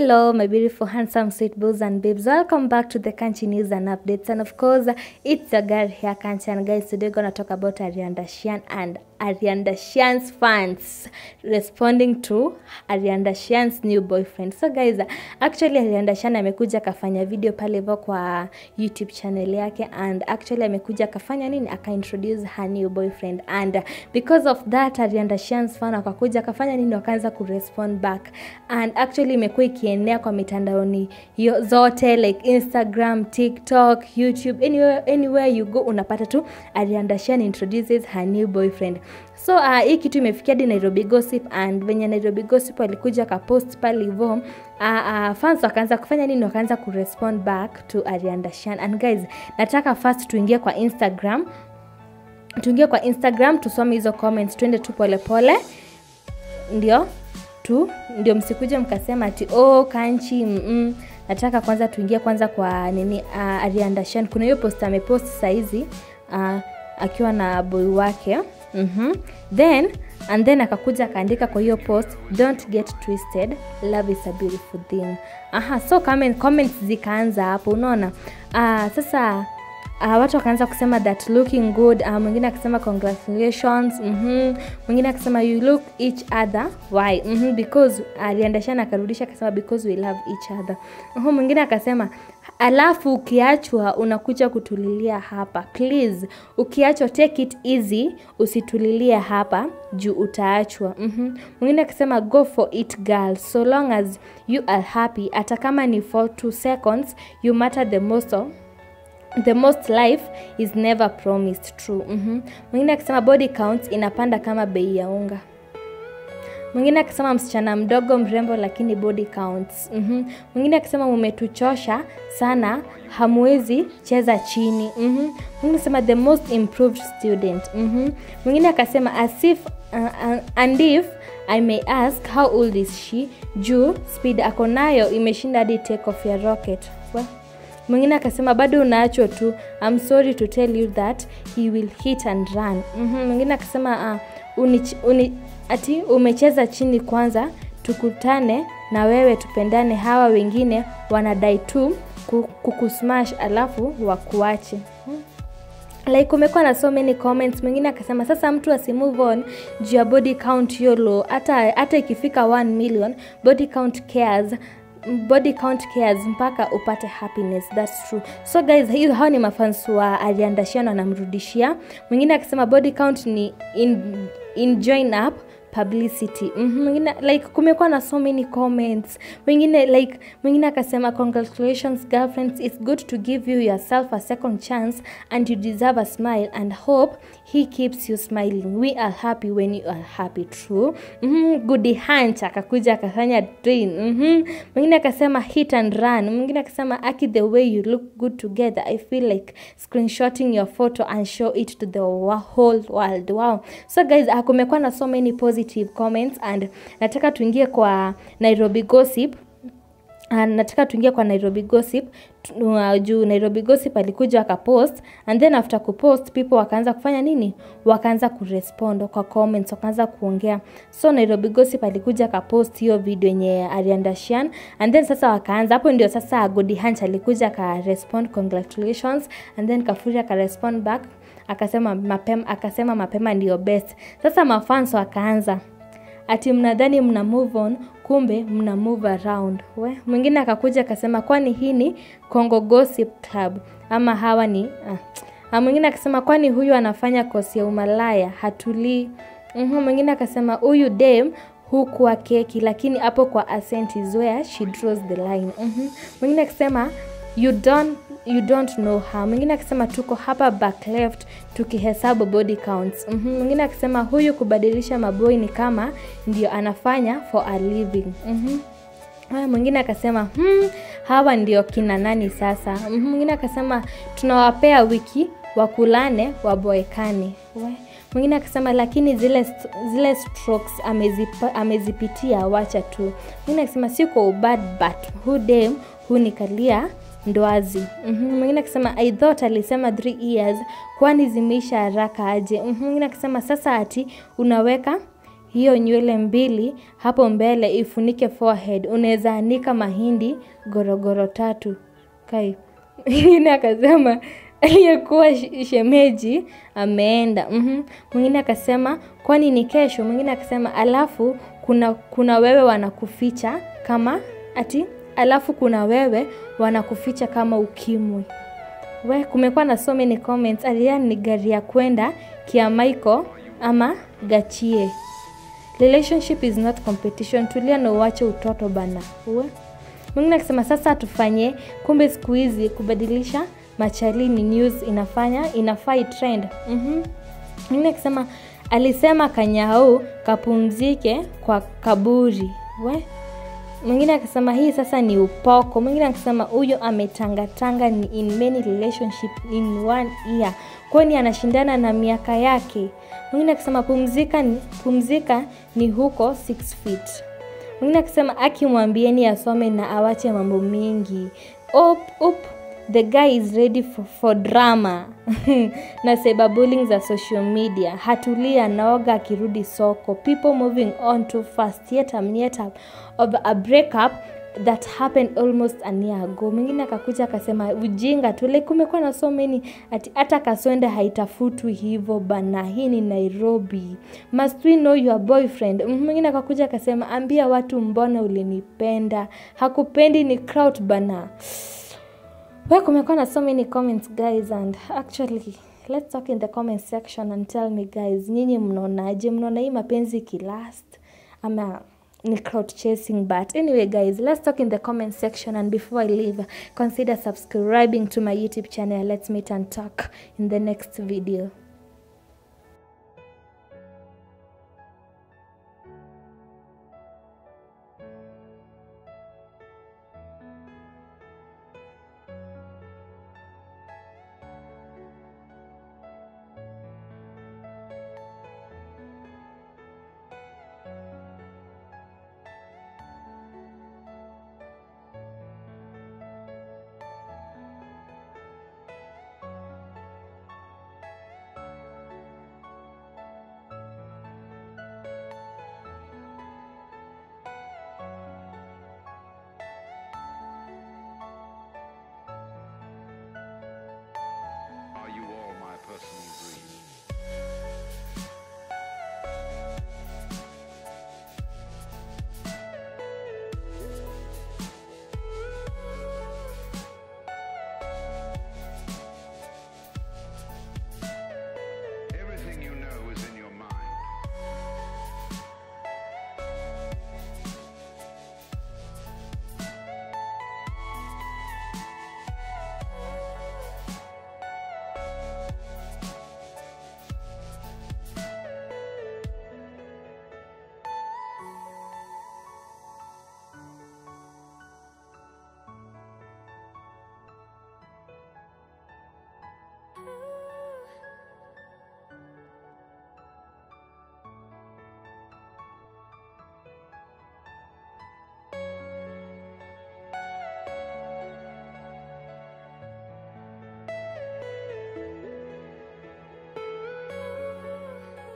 Hello my beautiful, handsome, sweet boys and babes, welcome back to the Kanchi News and Updates, and of course it's your girl here, Kanchi, and guys, today we're gonna talk about Arianna Dashian and Arianna Dashian's fans responding to Arianna Dashian's new boyfriend. So guys, actually Arianna Dashian amekuja kafanya video pale kwa YouTube channel yake, and actually amekuja kafanya nini, aka introduce her new boyfriend, and because of that Arianna Dashian's fan akakuja kafanya nini, wakaanza ku respond back, and actually imekuwa ikienea kwa mitandaoni zote like Instagram, TikTok, YouTube, anywhere you go unapata tu Arianna Dashian introduces her new boyfriend. So hii kitu imefikia di Nairobi Gossip, and venye Nairobi Gossip walikuja ka post pale hivyo fans wakaanza kufanya nini, wakaanza ku respond back to Arianna Dashian. And guys, nataka first tuingie kwa Instagram tusome hizo comments, twende tu pole pole ndio msikuje mkasema ati oh Kanchi nataka kwanza tuingie kwanza kwa nini Arianna Dashian. Kuna hiyo post amepost saizi akiwa na boy wake. Then akakuja kaandika kwa hiyo post, don't get twisted, love is a beautiful thing. So comments zikaanza hapo, unaona. Sasa watu wakaanza kusema that looking good, mwingine akasema congratulations, mwingine akasema you look each other, why? Because Arianna Dashian akarudisha akasema because we love each other. Mwingine akasema alafu ukiachwa unakuja kutulilia hapa, please ukiachwa take it easy, usitulilia hapa juu utaachwa. Mwingine akasema go for it girl, so long as you are happy, hata kama ni for 2 seconds, you matter the most. The most life is never promised true. Mwingine akasema body count inapanda kama bei ya unga. Mwingine akasema msichana mdogo mrembo lakini body counts. Mwingine akasema umetuchosha sana, hamwezi cheza chini. Mwingine akasema the most improved student. Mwingine akasema as if and if I may ask how old is she, juu speed akonayo imeshinda the take off ya rocket. Well, mwingine akasema bado unaachwa tu, I'm sorry to tell you that he will hit and run. Mwingine akasema ati umecheza chini, kwanza tukutane na wewe tupendane, hawa wengine wanadai tu kukusmash alafu wakuache. Like umekuwa na so many comments. Mwingine akasema sasa mtu asimove on juu ya body count yolo, hata ikifika 1 million body count cares mpaka upate happiness, that's true. So guys, hiyo hao ni mafans wa Arianna Dashian wanamrudishia. Mwingine akisema body count ni in join up publicity. Mwingine like kumekuwa na so many comments. Mwingine akasema congratulations girlfriends, it's good to give you yourself a second chance and you deserve a smile and hope he keeps you smiling, we are happy when you are happy true. Goddy Hunch akakuja akafanya train. Mwingine akasema hit and run. Mwingine akasema aki the way you look good together, I feel like screenshotting your photo and show it to the whole world. Wow. So guys, kumekuwa na so many positive comments, and nataka tuingie kwa Nairobi Gossip. Juu Nairobi Gossip alikuja akapost, and then after kupost people wakaanza kufanya nini, wakaanza kurespond kwa comments, wakaanza kuongea. So Nairobi Gossip alikuja akapost hiyo video yenye Arianna Dashian, and then sasa wakaanza hapo, ndio sasa Goddy Hunch alikuja aka respond congratulations, and then Kafuria aka respond back akasema mapema ndio best. Sasa mafans wakaanza ati mnadhani mna move on, kumbe mna move around. We mwingine akakuja akasema kwani hii ni Kongo Gossip Club ama hawa ni mwingine akasema kwani huyu anafanya kosi ya umalaya hatuli. Mwingine akasema huyu dem hukuwa keki, lakini hapo kwa accent is where she draws the line. Mwingine akasema you don't know her. Mwingine akasema tuko hapa back left tukihesabu body counts. Mwingine akasema huyu kubadilisha maboi ni kama ndio anafanya for a living. Mwingine akasema hawa ndio kina nani sasa. Mwingine akasema tunawapea wiki wakulane waboekane. Mwingine akasema lakini zile strokes amezipitia wacha tu. Mwingine akasema siko bad but who dem who nikalia ndoazi. Mwingine akasema I thought alisema 3 years, kwani zimeisha haraka aje. Mwingine akasema sasa ati unaweka hiyo nywele mbili hapo mbele ifunike forehead. Unaweza anika mahindi gorogoro tatu. Kai. Mwingine akasema aliyekuwa shemeji ameenda. Mwingine akasema kwani ni kesho. Mwingine akasema alafu kuna wewe wanakuficha kama ati alafu kuna wewe wanakuficha kama ukimwi. We kumekuwa na so many comments. Arianna ni gari ya kwenda Kiamaiko ama Gachie. Relationship is not competition. Tulia na uache utoto bana. Uwe. Mwingine akisema sasa tufanye kumbe siku hizi kubadilisha machalini news inafai trend. Mwingine akisema alisema kanyao kapumzike kwa kaburi. We. Mwingine akasema hii sasa ni upoko. Mwingine akasema huyo ametanga-tanga ni in many relationship in one year. Kwani anashindana na miaka yake. Mwingine akasema pumzika ni huko 6 feet. Mwingine akasema akimwambieni asome na awache mambo mingi. Up the guy is ready for drama. Na cyber bullying za social media. Hatulia naoga kirudi soko. People moving on too fast. Yet of a breakup that happened almost a year ago. Mwingine akakuja akasema ujinga tu. Like kumekuwa na so many ati hata kasonda haitafutwi hivyo bana, hii ni Nairobi. Must we know your boyfriend? Mwingine akakuja akasema ambia watu mbona ulinipenda. Hakupendi ni crowd bana. Well, kumekuwa na so many comments guys, and actually let's talk in the comment section and tell me guys, nyinyi mnaonaje? Mnaona hii mapenzi ki last ama ni crowd chasing? But anyway guys, let's talk in the comment section, and before I leave, consider subscribing to my YouTube channel. Let's meet and talk in the next video.